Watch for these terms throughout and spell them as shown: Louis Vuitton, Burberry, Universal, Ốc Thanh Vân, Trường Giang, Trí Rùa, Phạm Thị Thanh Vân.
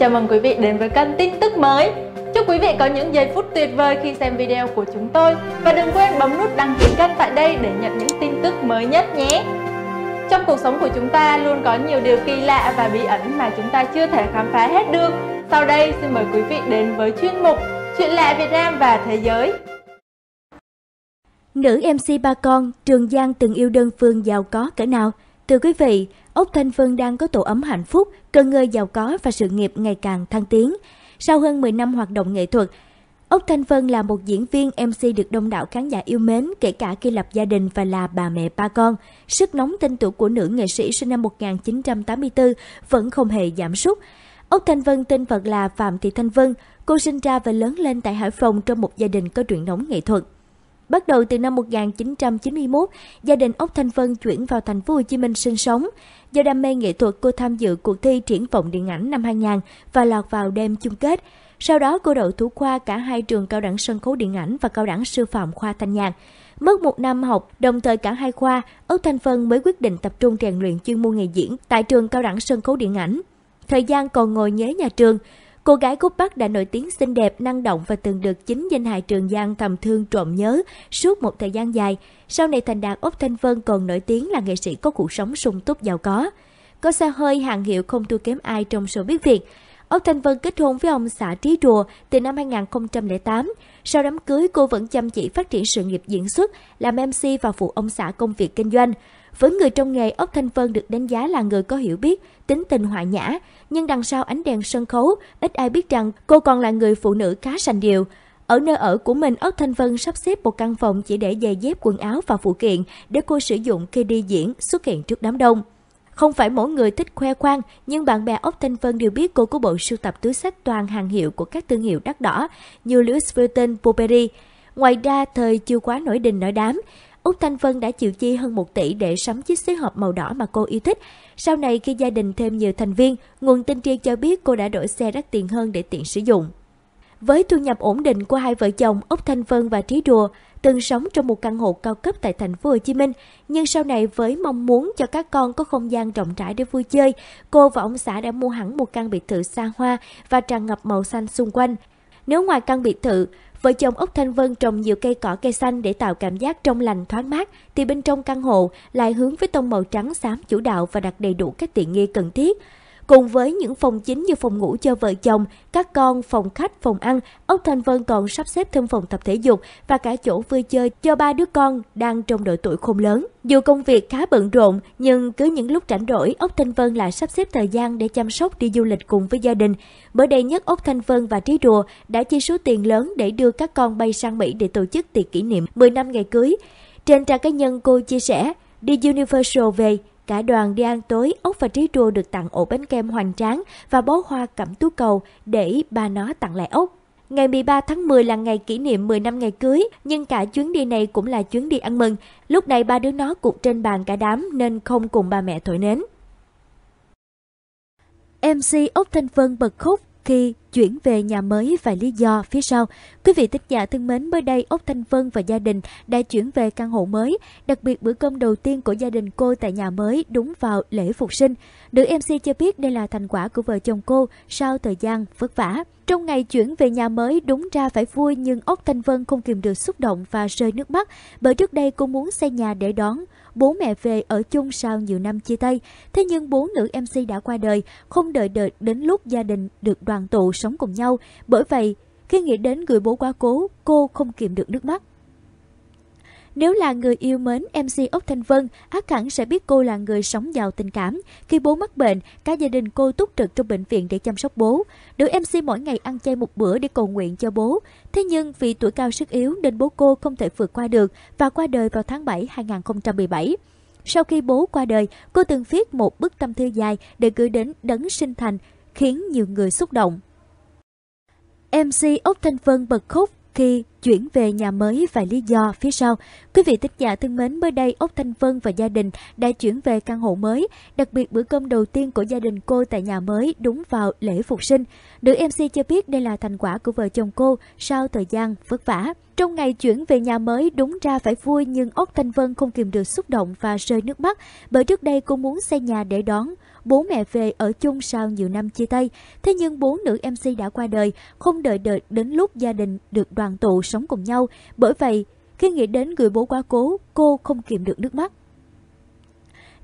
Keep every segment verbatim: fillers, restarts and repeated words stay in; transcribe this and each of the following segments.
chào mừng quý vị đến với kênh tin tức mới. Chúc quý vị có những giây phút tuyệt vời khi xem video của chúng tôi. Và đừng quên bấm nút đăng ký kênh tại đây để nhận những tin tức mới nhất nhé. Trong cuộc sống của chúng ta luôn có nhiều điều kỳ lạ và bí ẩn mà chúng ta chưa thể khám phá hết được. Sau đây xin mời quý vị đến với chuyên mục Chuyện lạ Việt Nam và Thế giới. Nữ em xê ba con, Trường Giang từng yêu đơn phương giàu có cỡ nào? Thưa quý vị, Ốc Thanh Vân đang có tổ ấm hạnh phúc, cơ ngơi giàu có và sự nghiệp ngày càng thăng tiến. Sau hơn mười năm hoạt động nghệ thuật, Ốc Thanh Vân là một diễn viên em xê được đông đảo khán giả yêu mến, kể cả khi lập gia đình và là bà mẹ ba con. Sức nóng tên tuổi của nữ nghệ sĩ sinh năm một nghìn chín trăm tám mươi tư vẫn không hề giảm sút. Ốc Thanh Vân tên thật là Phạm Thị Thanh Vân, cô sinh ra và lớn lên tại Hải Phòng trong một gia đình có truyền thống nghệ thuật. Bắt đầu từ năm một nghìn chín trăm chín mươi mốt, gia đình Ốc Thanh Vân chuyển vào thành phố Hồ Chí Minh sinh sống. Do đam mê nghệ thuật, cô tham dự cuộc thi triển vọng điện ảnh năm hai không không không và lọt vào đêm chung kết. Sau đó cô đậu thủ khoa cả hai trường cao đẳng sân khấu điện ảnh và cao đẳng sư phạm khoa thanh nhạc. Mất một năm học, đồng thời cả hai khoa, Ốc Thanh Vân mới quyết định tập trung rèn luyện chuyên môn nghề diễn tại trường cao đẳng sân khấu điện ảnh. Thời gian còn ngồi nhớ nhà trường, cô gái gốc Bắc đã nổi tiếng xinh đẹp, năng động và từng được chính danh hài Trường Giang thầm thương trộm nhớ suốt một thời gian dài. Sau này thành đạt, Ốc Thanh Vân còn nổi tiếng là nghệ sĩ có cuộc sống sung túc giàu có. Có xe hơi hàng hiệu không thua kém ai trong showbiz Việt. Ốc Thanh Vân kết hôn với ông xã Trí Rùa từ năm hai nghìn không trăm lẻ tám. Sau đám cưới, cô vẫn chăm chỉ phát triển sự nghiệp diễn xuất, làm em xê và phụ ông xã công việc kinh doanh. Với người trong nghề, Ốc Thanh Vân được đánh giá là người có hiểu biết, tính tình hòa nhã. Nhưng đằng sau ánh đèn sân khấu, ít ai biết rằng cô còn là người phụ nữ khá sành điệu. Ở nơi ở của mình, Ốc Thanh Vân sắp xếp một căn phòng chỉ để giày dép, quần áo và phụ kiện để cô sử dụng khi đi diễn, xuất hiện trước đám đông. Không phải mỗi người thích khoe khoang, nhưng bạn bè Ốc Thanh Vân đều biết cô có bộ sưu tập túi xách toàn hàng hiệu của các thương hiệu đắt đỏ như Louis Vuitton, Burberry. Ngoài ra, thời chưa quá nổi đình nổi đám, Ốc Thanh Vân đã chịu chi hơn một tỷ để sắm chiếc xế hộp màu đỏ mà cô yêu thích. Sau này khi gia đình thêm nhiều thành viên, nguồn tin riêng cho biết cô đã đổi xe đắt tiền hơn để tiện sử dụng. Với thu nhập ổn định của hai vợ chồng, Ốc Thanh Vân và Trí Rùa từng sống trong một căn hộ cao cấp tại thành phố Hồ Chí Minh, nhưng sau này với mong muốn cho các con có không gian rộng rãi để vui chơi, cô và ông xã đã mua hẳn một căn biệt thự xa hoa và tràn ngập màu xanh xung quanh. Nếu ngoài căn biệt thự, vợ chồng Ốc Thanh Vân trồng nhiều cây cỏ cây xanh để tạo cảm giác trong lành thoáng mát, thì bên trong căn hộ lại hướng với tông màu trắng xám chủ đạo và đặt đầy đủ các tiện nghi cần thiết. Cùng với những phòng chính như phòng ngủ cho vợ chồng, các con, phòng khách, phòng ăn, Ốc Thanh Vân còn sắp xếp thêm phòng tập thể dục và cả chỗ vui chơi cho ba đứa con đang trong độ tuổi khôn lớn. Dù công việc khá bận rộn, nhưng cứ những lúc rảnh rỗi, Ốc Thanh Vân lại sắp xếp thời gian để chăm sóc đi du lịch cùng với gia đình. Mới đây nhất, Ốc Thanh Vân và Trí Rùa đã chi số tiền lớn để đưa các con bay sang Mỹ để tổ chức tiệc kỷ niệm mười năm ngày cưới. Trên trang cá nhân, cô chia sẻ, đi Universal về, cả đoàn đi ăn tối, Ốc và Trí Rùa được tặng ổ bánh kem hoành tráng và bó hoa cẩm tú cầu để ba nó tặng lại Ốc. Ngày mười ba tháng mười là ngày kỷ niệm mười năm ngày cưới, nhưng cả chuyến đi này cũng là chuyến đi ăn mừng. Lúc này ba đứa nó cục trên bàn cả đám nên không cùng ba mẹ thổi nến. em xê Ốc Thanh Vân bật khóc khi chuyển về nhà mới và lý do phía sau. Quý vị thính giả thân mến, mới đây Ốc Thanh Vân và gia đình đã chuyển về căn hộ mới. Đặc biệt bữa cơm đầu tiên của gia đình cô tại nhà mới đúng vào lễ Phục sinh. Nữ em xê cho biết đây là thành quả của vợ chồng cô sau thời gian vất vả. Trong ngày chuyển về nhà mới đúng ra phải vui, nhưng Ốc Thanh Vân không kìm được xúc động và rơi nước mắt, bởi trước đây cô muốn xây nhà để đón bố mẹ về ở chung sau nhiều năm chia tay. Thế nhưng bố nữ em xê đã qua đời, không đợi đợi đến lúc gia đình được đoàn tụ sống cùng nhau. Bởi vậy, khi nghĩ đến người bố quá cố, cô không kìm được nước mắt. Nếu là người yêu mến em xê Ốc Thanh Vân, ắt hẳn sẽ biết cô là người sống giàu tình cảm. Khi bố mắc bệnh, cả gia đình cô túc trực trong bệnh viện để chăm sóc bố. Nữ em xê mỗi ngày ăn chay một bữa để cầu nguyện cho bố. Thế nhưng vì tuổi cao sức yếu nên bố cô không thể vượt qua được và qua đời vào tháng bảy hai nghìn không trăm mười bảy. Sau khi bố qua đời, cô từng viết một bức tâm thư dài để gửi đến Đấng Sinh Thành, khiến nhiều người xúc động. em xê Ốc Thanh Vân bật khóc khi chuyển về nhà mới và lý do phía sau. Quý vị thính giả thân mến, mới đây Ốc Thanh Vân và gia đình đã chuyển về căn hộ mới. Đặc biệt bữa cơm đầu tiên của gia đình cô tại nhà mới đúng vào lễ Phục sinh. Nữ em xê cho biết đây là thành quả của vợ chồng cô sau thời gian vất vả. Trong ngày chuyển về nhà mới đúng ra phải vui, nhưng Ốc Thanh Vân không kìm được xúc động và rơi nước mắt, bởi trước đây cô muốn xây nhà để đón bố mẹ về ở chung sau nhiều năm chia tay. Thế nhưng bố nữ em xê đã qua đời, không đợi đợi đến lúc gia đình được đoàn tụ sống cùng nhau. Bởi vậy, khi nghĩ đến người bố quá cố, cô không kìm được nước mắt.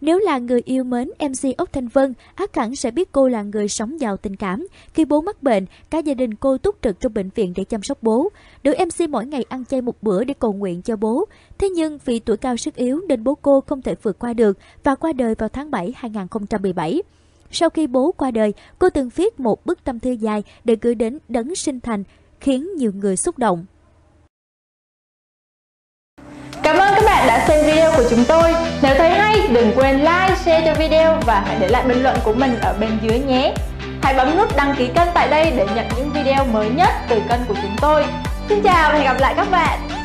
Nếu là người yêu mến em xê Ốc Thanh Vân, ắt hẳn sẽ biết cô là người sống giàu tình cảm. Khi bố mắc bệnh, cả gia đình cô túc trực trong bệnh viện để chăm sóc bố. Nữ em xê mỗi ngày ăn chay một bữa để cầu nguyện cho bố. Thế nhưng vì tuổi cao sức yếu nên bố cô không thể vượt qua được và qua đời vào tháng bảy hai nghìn không trăm mười bảy. Sau khi bố qua đời, cô từng viết một bức tâm thư dài để gửi đến Đấng Sinh Thành, khiến nhiều người xúc động. Cảm ơn các bạn đã xem video của chúng tôi. Nếu thấy hay, đừng quên like, share cho video và hãy để lại bình luận của mình ở bên dưới nhé. Hãy bấm nút đăng ký kênh tại đây để nhận những video mới nhất từ kênh của chúng tôi. Xin chào và hẹn gặp lại các bạn.